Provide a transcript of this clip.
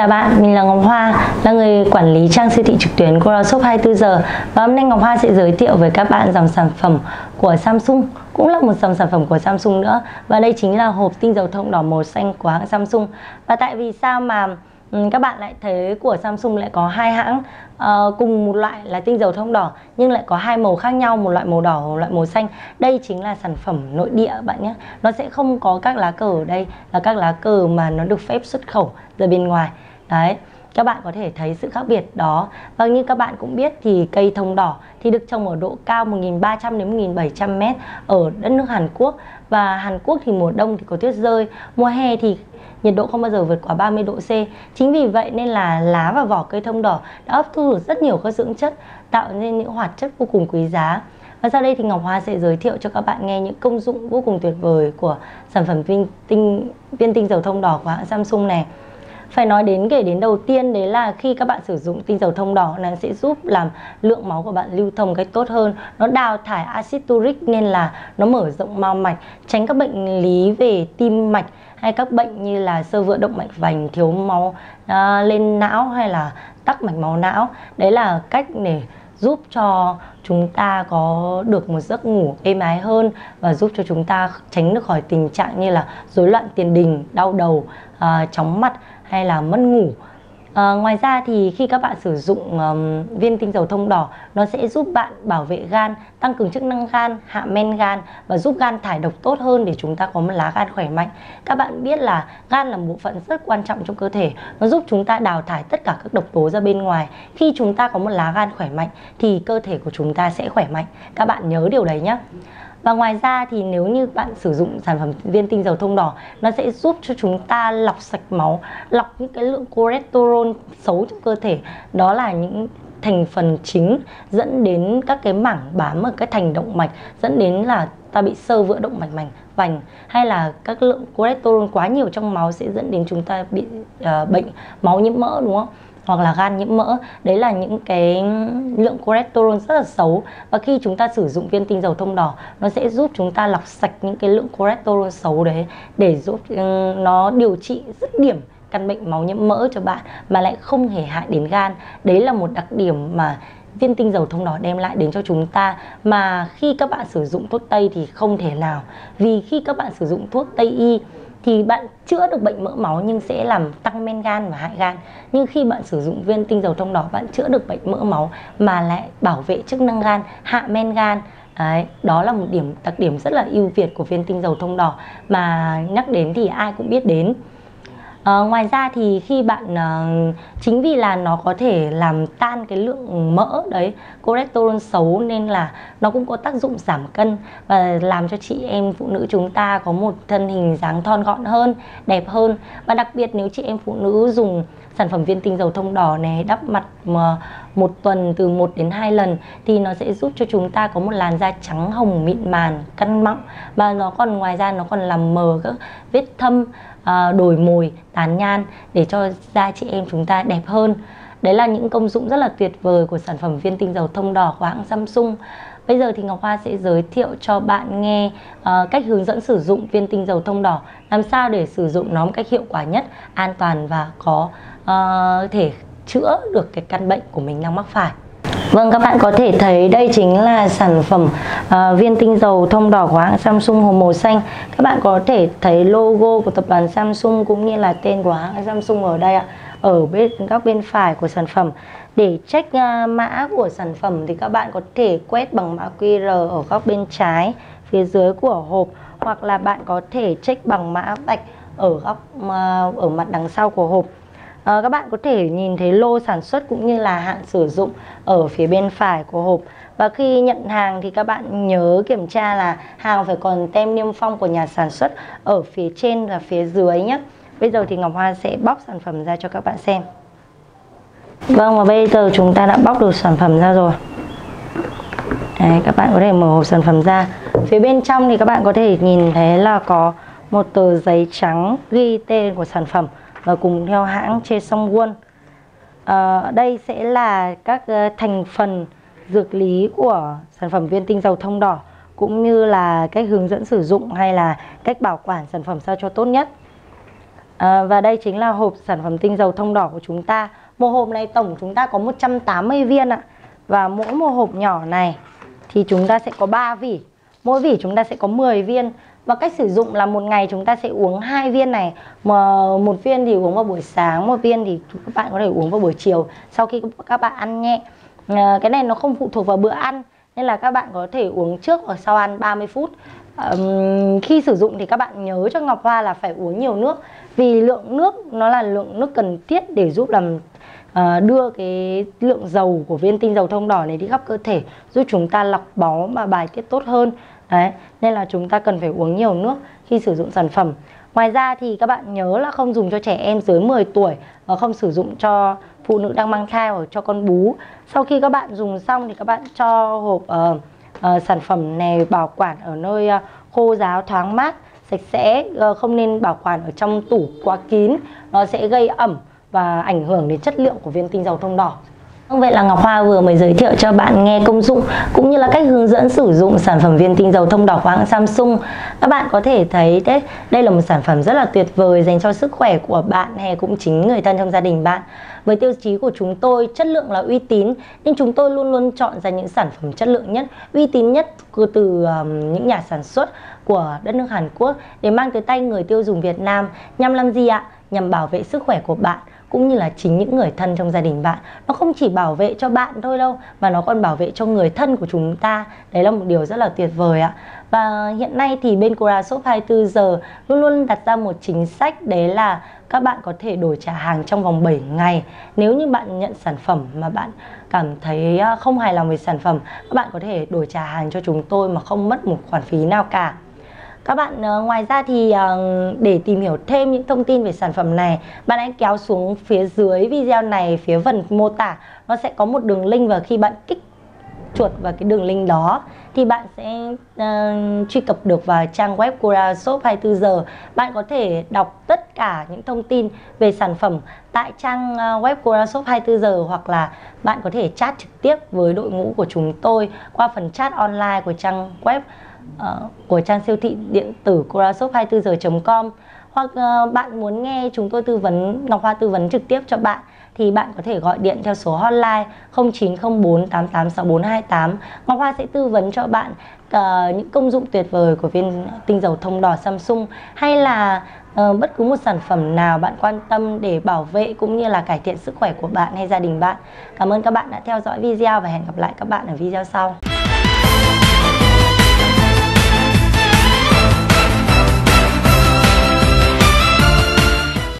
Chào bạn, mình là Ngọc Hoa, là người quản lý trang siêu thị trực tuyến KoreaShop24h. Và hôm nay Ngọc Hoa sẽ giới thiệu với các bạn dòng sản phẩm của Samsung, cũng là một dòng sản phẩm của Samsung nữa. Và đây chính là hộp tinh dầu thông đỏ màu xanh của hãng Samsung. Và tại vì sao mà các bạn lại thấy của Samsung lại có hai hãng cùng một loại là tinh dầu thông đỏ nhưng lại có hai màu khác nhau, một loại màu đỏ, một loại màu xanh? Đây chính là sản phẩm nội địa bạn nhé. Nó sẽ không có các lá cờ ở đây là các lá cờ mà nó được phép xuất khẩu ra bên ngoài. Đấy, các bạn có thể thấy sự khác biệt đó. Và như các bạn cũng biết thì cây thông đỏ thì được trồng ở độ cao 1.300 đến 1.700 mét ở đất nước Hàn Quốc. Và Hàn Quốc thì mùa đông thì có tuyết rơi, mùa hè thì nhiệt độ không bao giờ vượt quá 30 độ C. Chính vì vậy nên là lá và vỏ cây thông đỏ đã hấp thu được rất nhiều các dưỡng chất, tạo nên những hoạt chất vô cùng quý giá. Và sau đây thì Ngọc Hoa sẽ giới thiệu cho các bạn nghe những công dụng vô cùng tuyệt vời của sản phẩm viên tinh dầu thông đỏ của hãng Samsung này. Phải nói đến đầu tiên đấy là khi các bạn sử dụng tinh dầu thông đỏ, nó sẽ giúp làm lượng máu của bạn lưu thông cách tốt hơn. Nó đào thải axit uric nên là nó mở rộng mao mạch, tránh các bệnh lý về tim mạch hay các bệnh như là xơ vữa động mạch vành, thiếu máu lên não hay là tắc mạch máu não. Đấy là cách để giúp cho chúng ta có được một giấc ngủ êm ái hơn và giúp cho chúng ta tránh được khỏi tình trạng như là rối loạn tiền đình, đau đầu, chóng mặt hay là mất ngủ. Ngoài ra thì khi các bạn sử dụng viên tinh dầu thông đỏ, nó sẽ giúp bạn bảo vệ gan, tăng cường chức năng gan, hạ men gan và giúp gan thải độc tốt hơn để chúng ta có một lá gan khỏe mạnh. Các bạn biết là gan là một bộ phận rất quan trọng trong cơ thể, nó giúp chúng ta đào thải tất cả các độc tố ra bên ngoài. Khi chúng ta có một lá gan khỏe mạnh thì cơ thể của chúng ta sẽ khỏe mạnh. Các bạn nhớ điều đấy nhé. Và ngoài ra thì nếu như bạn sử dụng sản phẩm viên tinh dầu thông đỏ, nó sẽ giúp cho chúng ta lọc sạch máu, lọc những cái lượng cholesterol xấu trong cơ thể. Đó là những thành phần chính dẫn đến các cái mảng bám ở cái thành động mạch, dẫn đến là ta bị xơ vữa động mạch vành, hay là các lượng cholesterol quá nhiều trong máu sẽ dẫn đến chúng ta bị bệnh máu nhiễm mỡ, đúng không? Hoặc là gan nhiễm mỡ. Đấy là những cái lượng cholesterol rất là xấu. Và khi chúng ta sử dụng viên tinh dầu thông đỏ, nó sẽ giúp chúng ta lọc sạch những cái lượng cholesterol xấu đấy, để giúp nó điều trị dứt điểm căn bệnh máu nhiễm mỡ cho bạn mà lại không hề hại đến gan. Đấy là một đặc điểm mà viên tinh dầu thông đỏ đem lại đến cho chúng ta, mà khi các bạn sử dụng thuốc tây thì không thể nào. Vì khi các bạn sử dụng thuốc tây y thì bạn chữa được bệnh mỡ máu nhưng sẽ làm tăng men gan và hại gan. Nhưng khi bạn sử dụng viên tinh dầu thông đỏ, bạn chữa được bệnh mỡ máu mà lại bảo vệ chức năng gan, hạ men gan. Đấy, đó là một đặc điểm rất là ưu việt của viên tinh dầu thông đỏ mà nhắc đến thì ai cũng biết đến. Ngoài ra thì khi bạn chính vì là nó có thể làm tan cái lượng mỡ đấy, cholesterol xấu, nên là nó cũng có tác dụng giảm cân và làm cho chị em phụ nữ chúng ta có một thân hình dáng thon gọn hơn, đẹp hơn. Và đặc biệt nếu chị em phụ nữ dùng sản phẩm viên tinh dầu thông đỏ này đắp mặt một tuần từ 1 đến 2 lần thì nó sẽ giúp cho chúng ta có một làn da trắng hồng mịn màng, căn mọng. Và nó còn ngoài ra nó còn làm mờ các vết thâm, đồi mồi, tán nhan để cho da chị em chúng ta đẹp hơn. Đấy là những công dụng rất là tuyệt vời của sản phẩm viên tinh dầu thông đỏ của hãng Samsung. Bây giờ thì Ngọc Hoa sẽ giới thiệu cho bạn nghe cách hướng dẫn sử dụng viên tinh dầu thông đỏ, làm sao để sử dụng nó một cách hiệu quả nhất, an toàn và có thể chữa được cái căn bệnh của mình đang mắc phải. Vâng, các bạn có thể thấy đây chính là sản phẩm viên tinh dầu thông đỏ của hãng Samsung hộp màu xanh. Các bạn có thể thấy logo của tập đoàn Samsung cũng như là tên của hãng Samsung ở đây ạ, ở bên góc bên phải của sản phẩm. Để check mã của sản phẩm thì các bạn có thể quét bằng mã QR ở góc bên trái phía dưới của hộp, hoặc là bạn có thể check bằng mã vạch ở mặt đằng sau của hộp. Các bạn có thể nhìn thấy lô sản xuất cũng như là hạn sử dụng ở phía bên phải của hộp. Và khi nhận hàng thì các bạn nhớ kiểm tra là hàng phải còn tem niêm phong của nhà sản xuất ở phía trên và phía dưới nhé. Bây giờ thì Ngọc Hoa sẽ bóc sản phẩm ra cho các bạn xem. Vâng, và bây giờ chúng ta đã bóc được sản phẩm ra rồi. Đấy, các bạn có thể mở hộp sản phẩm ra. Phía bên trong thì các bạn có thể nhìn thấy là có một tờ giấy trắng ghi tên của sản phẩm và cùng theo hãng Chessong One. Đây sẽ là các thành phần dược lý của sản phẩm viên tinh dầu thông đỏ, cũng như là cách hướng dẫn sử dụng hay là cách bảo quản sản phẩm sao cho tốt nhất. Và đây chính là hộp sản phẩm tinh dầu thông đỏ của chúng ta. Một hộp này tổng chúng ta có 180 viên ạ. Và mỗi một hộp nhỏ này thì chúng ta sẽ có 3 vỉ. Mỗi vỉ chúng ta sẽ có 10 viên. Và cách sử dụng là một ngày chúng ta sẽ uống 2 viên này. Một viên thì uống vào buổi sáng, một viên thì các bạn có thể uống vào buổi chiều sau khi các bạn ăn nhẹ. Cái này nó không phụ thuộc vào bữa ăn, nên là các bạn có thể uống trước hoặc sau ăn 30 phút. Khi sử dụng thì các bạn nhớ cho Ngọc Hoa là phải uống nhiều nước, vì lượng nước nó là lượng nước cần thiết để giúp làm đưa cái lượng dầu của viên tinh dầu thông đỏ này đi khắp cơ thể, giúp chúng ta lọc bó và bài tiết tốt hơn. Đấy, nên là chúng ta cần phải uống nhiều nước khi sử dụng sản phẩm. Ngoài ra thì các bạn nhớ là không dùng cho trẻ em dưới 10 tuổi và không sử dụng cho phụ nữ đang mang thai hoặc cho con bú. Sau khi các bạn dùng xong thì các bạn cho hộp sản phẩm này bảo quản ở nơi khô ráo, thoáng mát, sạch sẽ, không nên bảo quản ở trong tủ quá kín, nó sẽ gây ẩm và ảnh hưởng đến chất lượng của viên tinh dầu thông đỏ. Vậy là Ngọc Hoa vừa mới giới thiệu cho bạn nghe công dụng cũng như là cách hướng dẫn sử dụng sản phẩm viên tinh dầu thông đỏ của hãng Samsung. Các bạn có thể thấy đấy, đây là một sản phẩm rất là tuyệt vời dành cho sức khỏe của bạn hay cũng chính người thân trong gia đình bạn. Với tiêu chí của chúng tôi, chất lượng là uy tín, nên chúng tôi luôn luôn chọn ra những sản phẩm chất lượng nhất, uy tín nhất từ những nhà sản xuất của đất nước Hàn Quốc để mang tới tay người tiêu dùng Việt Nam. Nhằm làm gì ạ? Nhằm bảo vệ sức khỏe của bạn cũng như là chính những người thân trong gia đình bạn. Nó không chỉ bảo vệ cho bạn thôi đâu, mà nó còn bảo vệ cho người thân của chúng ta. Đấy là một điều rất là tuyệt vời ạ. Và hiện nay thì bên KoreaShop24h luôn luôn đặt ra một chính sách, đấy là các bạn có thể đổi trả hàng trong vòng 7 ngày. Nếu như bạn nhận sản phẩm mà bạn cảm thấy không hài lòng về sản phẩm, các bạn có thể đổi trả hàng cho chúng tôi mà không mất một khoản phí nào cả. Các bạn ngoài ra thì để tìm hiểu thêm những thông tin về sản phẩm này, bạn hãy kéo xuống phía dưới video này, phía phần mô tả nó sẽ có một đường link, và khi bạn kích chuột vào cái đường link đó thì bạn sẽ truy cập được vào trang web KoreaShop24h. Bạn có thể đọc tất cả những thông tin về sản phẩm tại trang web KoreaShop24h, hoặc là bạn có thể chat trực tiếp với đội ngũ của chúng tôi qua phần chat online của trang web của trang siêu thị điện tử KoreaShop24h.com. Hoặc bạn muốn nghe chúng tôi tư vấn, Ngọc Hoa tư vấn trực tiếp cho bạn, thì bạn có thể gọi điện theo số hotline 0904886428. Ngọc Hoa sẽ tư vấn cho bạn những công dụng tuyệt vời của viên tinh dầu thông đỏ Samsung, hay là bất cứ một sản phẩm nào bạn quan tâm để bảo vệ cũng như là cải thiện sức khỏe của bạn hay gia đình bạn. Cảm ơn các bạn đã theo dõi video và hẹn gặp lại các bạn ở video sau.